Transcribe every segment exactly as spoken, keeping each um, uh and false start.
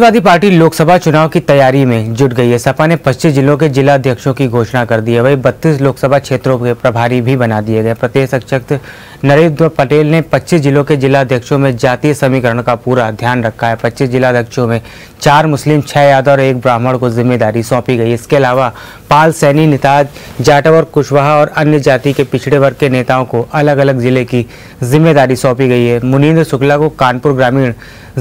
Samajwadi party Lok Sabha चुनाव की तैयारी में जुट गई है। सपा ने पच्चीस जिलों के जिला अध्यक्षों की घोषणा कर दी है। वहीं बत्तीस लोकसभा क्षेत्रों के प्रभारी भी बना दिए गए। प्रदेश अध्यक्ष नरेंद्र पटेल ने पच्चीस जिलों के जिला अध्यक्षों में जातीय समीकरण का पूरा ध्यान रखा है। पच्चीस जिला अध्यक्षों में चार मुस्लिम, छह यादव और एक ब्राह्मण को जिम्मेदारी सौंपी गई। इसके अलावा पाल, सैनी, निताज, जाटव और कुशवाहा और अन्य जाति के पिछड़े वर्ग के नेताओं को अलग अलग जिले की जिम्मेदारी सौंपी गई है। मुनीन्द्र शुक्ला को कानपुर ग्रामीण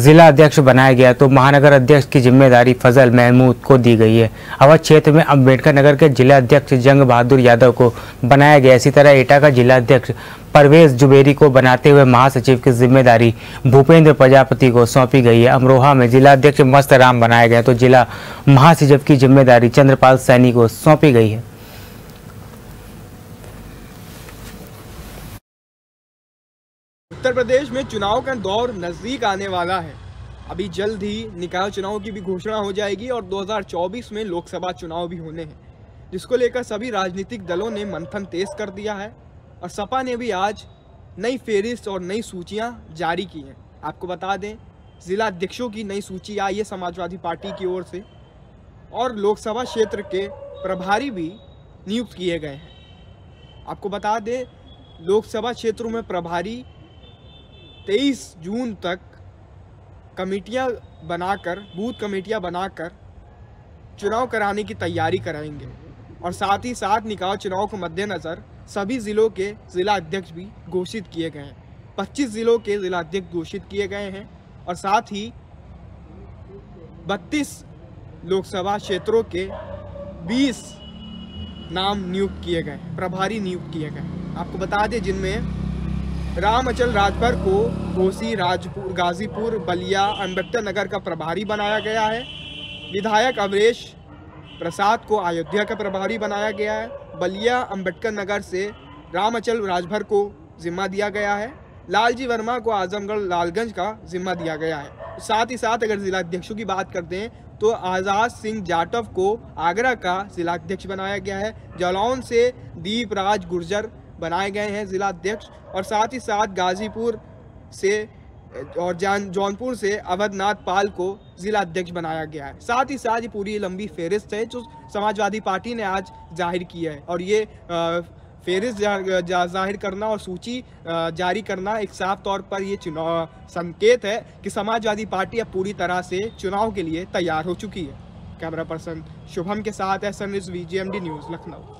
जिला अध्यक्ष बनाया गया तो महानगर अध्यक्ष की जिम्मेदारी फजल महमूद को दी गई है। अवध क्षेत्र में अम्बेडकर नगर के जिला अध्यक्ष जंग बहादुर यादव को बनाया गया। इसी तरह एटा का जिला अध्यक्ष परवेश जुबेरी को बनाते हुए महासचिव की जिम्मेदारी भूपेंद्र प्रजापति को सौंपी गई है। अमरोहा में जिला अध्यक्ष मस्त राम बनाया गया तो जिला महासचिव की जिम्मेदारी चंद्रपाल सैनी को सौंपी गई है। उत्तर प्रदेश में चुनाव का दौर नजदीक आने वाला है। अभी जल्द ही निकाय चुनाव की भी घोषणा हो जाएगी और दो हज़ार चौबीस में लोकसभा चुनाव भी होने हैं, जिसको लेकर सभी राजनीतिक दलों ने मंथन तेज कर दिया है। और सपा ने भी आज नई फेरिस्त और नई सूचियां जारी की हैं। आपको बता दें, जिला अध्यक्षों की नई सूची आई है समाजवादी पार्टी की ओर से और लोकसभा क्षेत्र के प्रभारी भी नियुक्त किए गए हैं। आपको बता दें, लोकसभा क्षेत्रों में प्रभारी तेईस जून तक कमेटियां बनाकर, बूथ कमेटियां बनाकर चुनाव कराने की तैयारी कराएंगे और साथ ही साथ निकाय चुनाव के मद्देनज़र सभी ज़िलों के ज़िला अध्यक्ष भी घोषित किए गए हैं। पच्चीस ज़िलों के ज़िला अध्यक्ष घोषित किए गए हैं और साथ ही बत्तीस लोकसभा क्षेत्रों के बीस नाम नियुक्त किए गए हैं, प्रभारी नियुक्त किए गए। आपको बता दें, जिनमें राम अचल राजभर को घोसी, राजपुर, गाजीपुर, बलिया, अम्बेडकर नगर का प्रभारी बनाया गया है। विधायक अवरेश प्रसाद को अयोध्या का प्रभारी बनाया गया है। बलिया, अम्बेडकर नगर से राम अचल राजभर को जिम्मा दिया गया है। लालजी वर्मा को आजमगढ़ लालगंज का जिम्मा दिया गया है। साथ ही साथ अगर जिला अध्यक्षों की बात करते हैं तो आज़ाद सिंह जाटव को आगरा का जिला अध्यक्ष बनाया गया है। जालौन से दीपराज गुर्जर बनाए गए हैं जिला अध्यक्ष और साथ ही साथ गाजीपुर से और जान जौनपुर से अवधनाथ पाल को जिला अध्यक्ष बनाया गया है। साथ ही साथ ये पूरी लंबी फेरिस्त है जो समाजवादी पार्टी ने आज जाहिर की है और ये फेरिस्त जा, जा, जा, जाहिर करना और सूची जारी करना एक साफ तौर पर ये चुनाव संकेत है कि समाजवादी पार्टी अब पूरी तरह से चुनाव के लिए तैयार हो चुकी है। कैमरा पर्सन शुभम के साथ S N V G M D news Lucknow.